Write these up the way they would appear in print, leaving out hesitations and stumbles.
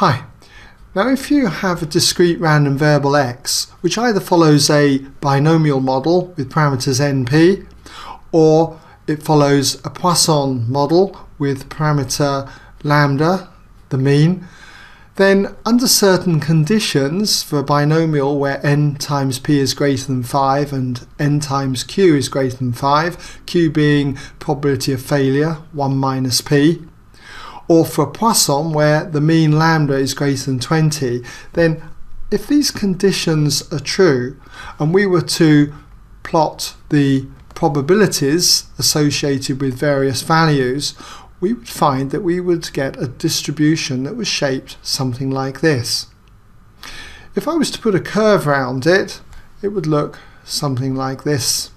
Hi. Now if you have a discrete random variable x which either follows a binomial model with parameters np, or it follows a Poisson model with parameter lambda, the mean, then under certain conditions for a binomial where n times p is greater than 5 and n times q is greater than 5, q being probability of failure, 1 minus p, or for a Poisson where the mean lambda is greater than 20, then if these conditions are true and we were to plot the probabilities associated with various values, we would find that we would get a distribution that was shaped something like this. If I was to put a curve around it, it would look something like this.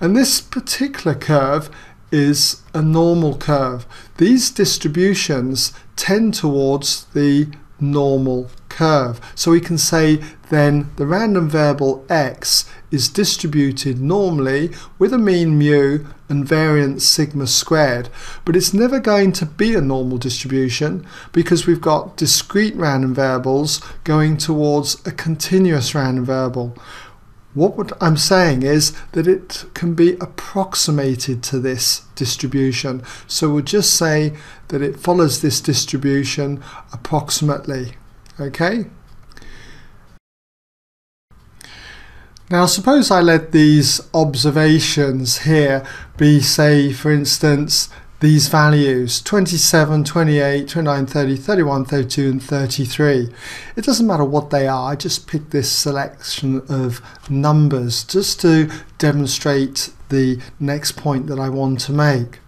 And this particular curve is a normal curve. These distributions tend towards the normal curve. So we can say then the random variable x is distributed normally with a mean mu and variance sigma squared, but it's never going to be a normal distribution because we've got discrete random variables going towards a continuous random variable. What I'm saying is that it can be approximated to this distribution. So we'll just say that it follows this distribution approximately. Okay? Now suppose I let these observations here be, say, for instance, these values 27, 28, 29, 30, 31, 32 and 33. It doesn't matter what they are, I just picked this selection of numbers just to demonstrate the next point that I want to make.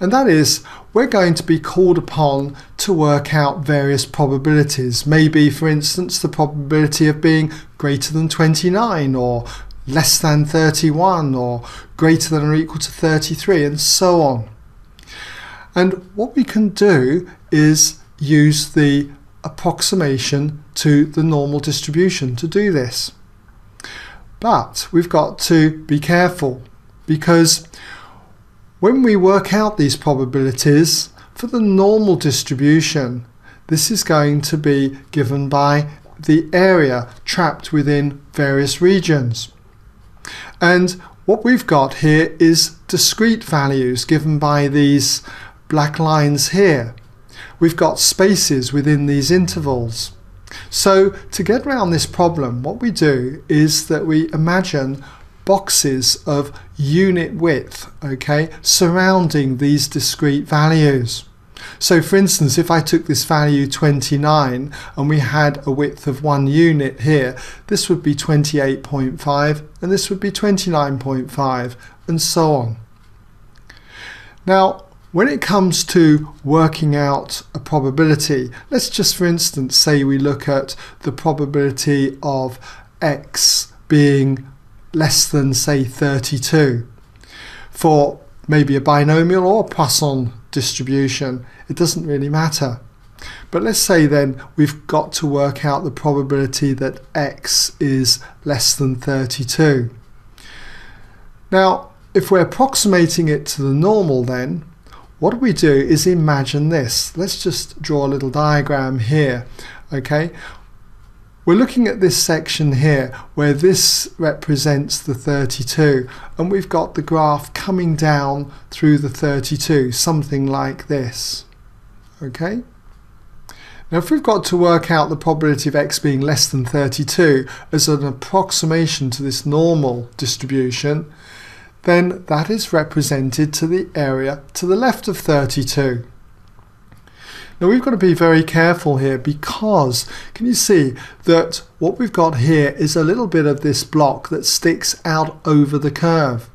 And that is, we're going to be called upon to work out various probabilities. Maybe, for instance, the probability of being greater than 29 or less than 31 or greater than or equal to 33 and so on. And what we can do is use the approximation to the normal distribution to do this. But we've got to be careful, because when we work out these probabilities for the normal distribution, this is going to be given by the area trapped within various regions. And what we've got here is discrete values given by these black lines here. We've got spaces within these intervals. So to get around this problem, what we do is that we imagine boxes of unit width, okay, surrounding these discrete values. So for instance, if I took this value 29 and we had a width of 1 unit here, this would be 28.5 and this would be 29.5 and so on. Now when it comes to working out a probability, let's just for instance say we look at the probability of x being less than, say, 32 for maybe a binomial or a Poisson distribution. It doesn't really matter. But let's say then we've got to work out the probability that x is less than 32. Now if we're approximating it to the normal, then what we do is imagine this. Let's just draw a little diagram here. Okay, we're looking at this section here where this represents the 32, and we've got the graph coming down through the 32, something like this. Okay? Now if we've got to work out the probability of x being less than 32 as an approximation to this normal distribution, then that is represented to the area to the left of 32. Now we've got to be very careful here, because can you see that what we've got here is a little bit of this block that sticks out over the curve.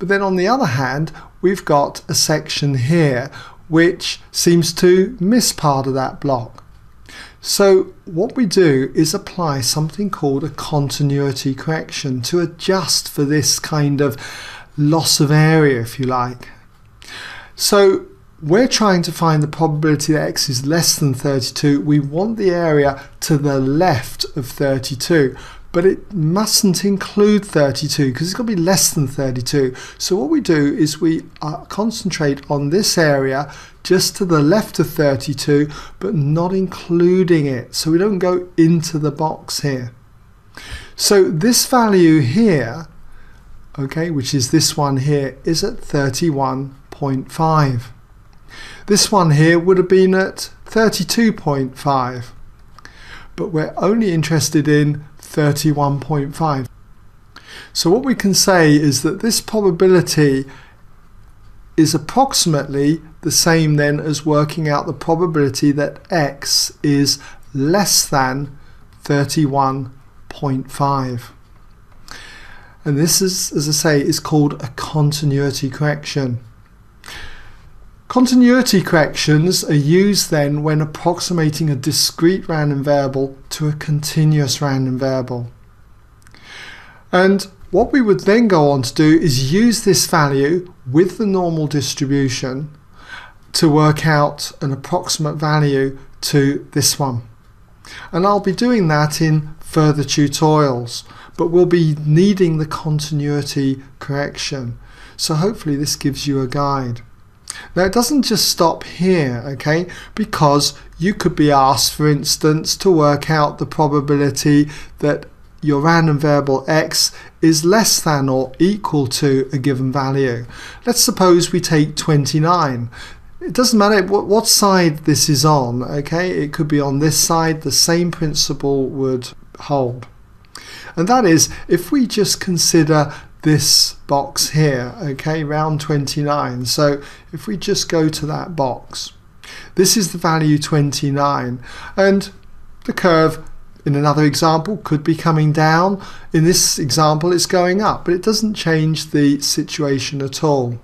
But then on the other hand, we've got a section here which seems to miss part of that block. So what we do is apply something called a continuity correction to adjust for this kind of loss of area, if you like. So we're trying to find the probability that x is less than 32. We want the area to the left of 32. but it mustn't include 32 because it's going to be less than 32. So what we do is we concentrate on this area just to the left of 32, but not including it. So we don't go into the box here. So this value here, okay, which is this one here, is at 31.5. This one here would have been at 32.5, but we're only interested in 31.5. So what we can say is that this probability is approximately the same then as working out the probability that x is less than 31.5. And this is, as I say, is called a continuity correction. Continuity corrections are used then when approximating a discrete random variable to a continuous random variable. And what we would then go on to do is use this value with the normal distribution to work out an approximate value to this one. And I'll be doing that in further tutorials, but we'll be needing the continuity correction. So hopefully this gives you a guide. Now it doesn't just stop here, okay, because you could be asked, for instance, to work out the probability that your random variable x is less than or equal to a given value. Let's suppose we take 29. It doesn't matter what side this is on, okay, it could be on this side, the same principle would hold. And that is, if we just consider this box here, okay, round 29. So if we just go to that box, this is the value 29, and the curve in another example could be coming down. In this example it's going up, but it doesn't change the situation at all,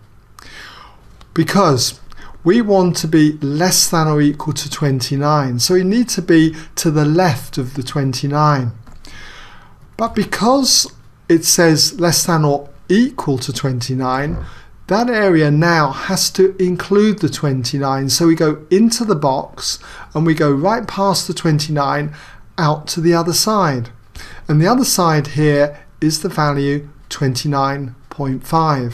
because we want to be less than or equal to 29, so we need to be to the left of the 29. But because it says less than or equal to 29, that area now has to include the 29, so we go into the box and we go right past the 29 out to the other side, and the other side here is the value 29.5,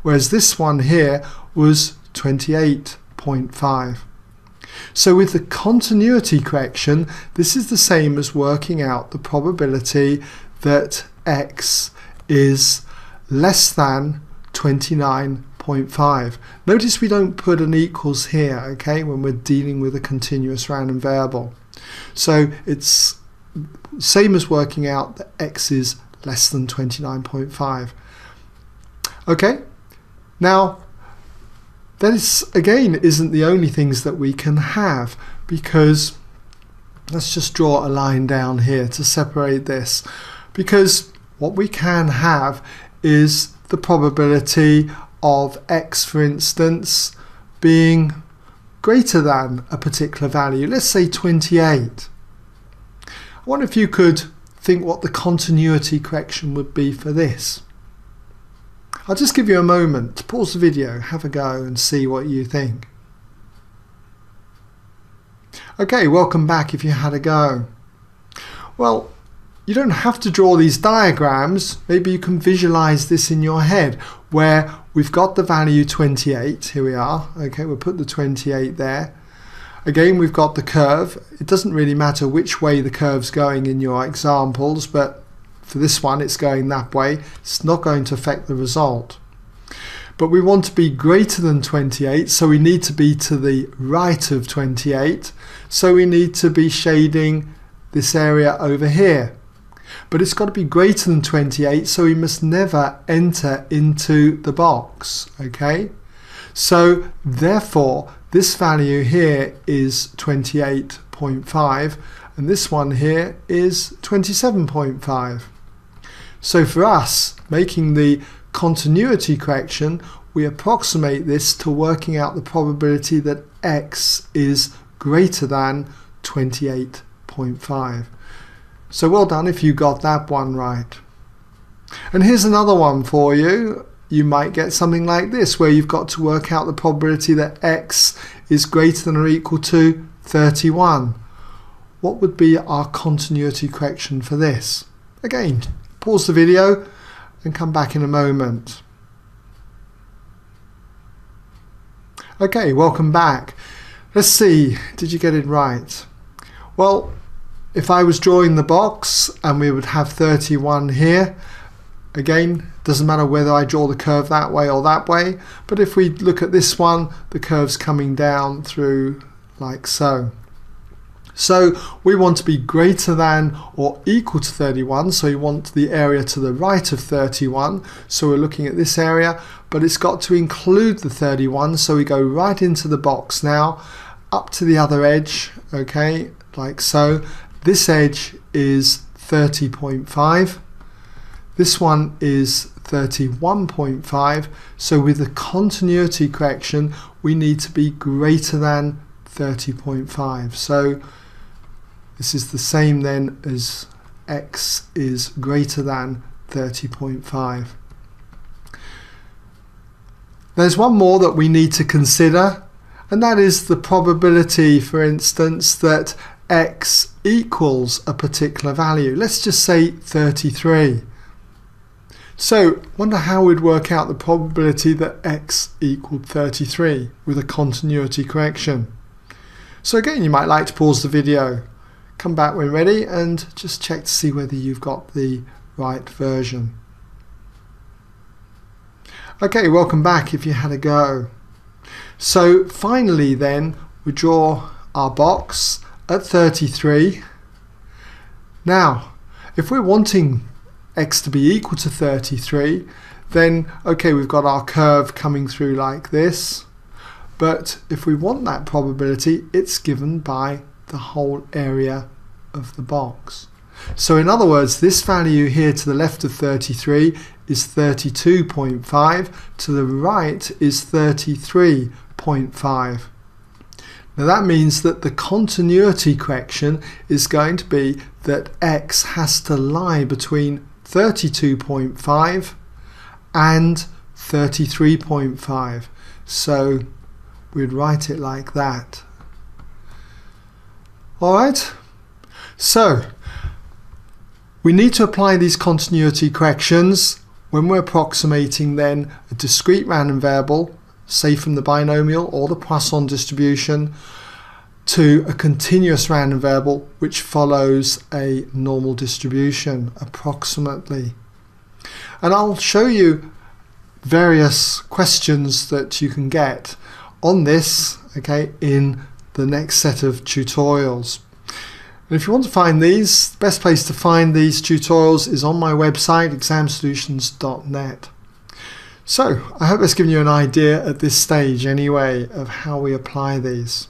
whereas this one here was 28.5. So with the continuity correction, this is the same as working out the probability that x is less than 29.5. Notice we don't put an equals here, okay, when we're dealing with a continuous random variable. So it's same as working out that x is less than 29.5. Okay, now this again isn't the only things that we can have, because let's just draw a line down here to separate this, because what we can have is the probability of x, for instance, being greater than a particular value. Let's say 28. I wonder if you could think what the continuity correction would be for this. I'll just give you a moment to pause the video, have a go and see what you think. Okay, welcome back if you had a go. Well, you don't have to draw these diagrams. Maybe you can visualize this in your head, where we've got the value 28. Here we are. Okay, we'll put the 28 there. Again, we've got the curve. It doesn't really matter which way the curve's going in your examples, but for this one it's going that way. It's not going to affect the result. But we want to be greater than 28, so we need to be to the right of 28. So we need to be shading this area over here. But it's got to be greater than 28, so we must never enter into the box, okay? So therefore this value here is 28.5 and this one here is 27.5. So for us, making the continuity correction, we approximate this to working out the probability that x is greater than 28.5. So well done if you got that one right. And here's another one for you. You might get something like this, where you've got to work out the probability that x is greater than or equal to 31. What would be our continuity correction for this? Again, pause the video and come back in a moment. Okay, welcome back. Let's see, did you get it right? Well, if I was drawing the box and we would have 31 here, again, doesn't matter whether I draw the curve that way or that way, but if we look at this one, the curve's coming down through like so. So we want to be greater than or equal to 31, so you want the area to the right of 31, so we're looking at this area, but it's got to include the 31, so we go right into the box now, up to the other edge, okay, like so. This edge is 30.5, this one is 31.5, so with the continuity correction we need to be greater than 30.5. so this is the same then as x is greater than 30.5. There's one more that we need to consider, and that is the probability, for instance, that x equals a particular value. Let's just say 33. So wonder how we'd work out the probability that x equaled 33 with a continuity correction. So again, you might like to pause the video, come back when ready, and just check to see whether you've got the right version. Okay, welcome back if you had a go. So finally then, we draw our box at 33. Now, if we're wanting x to be equal to 33, then okay, we've got our curve coming through like this. But if we want that probability, it's given by the whole area of the box. So in other words, this value here to the left of 33 is 32.5, to the right is 33.5. Now that means that the continuity correction is going to be that x has to lie between 32.5 and 33.5. So we'd write it like that. Alright, so we need to apply these continuity corrections when we're approximating then a discrete random variable, say from the binomial or the Poisson distribution, to a continuous random variable which follows a normal distribution approximately. And I'll show you various questions that you can get on this, okay, in the next set of tutorials. And if you want to find these, the best place to find these tutorials is on my website, examsolutions.net. So I hope that's given you an idea at this stage anyway of how we apply these.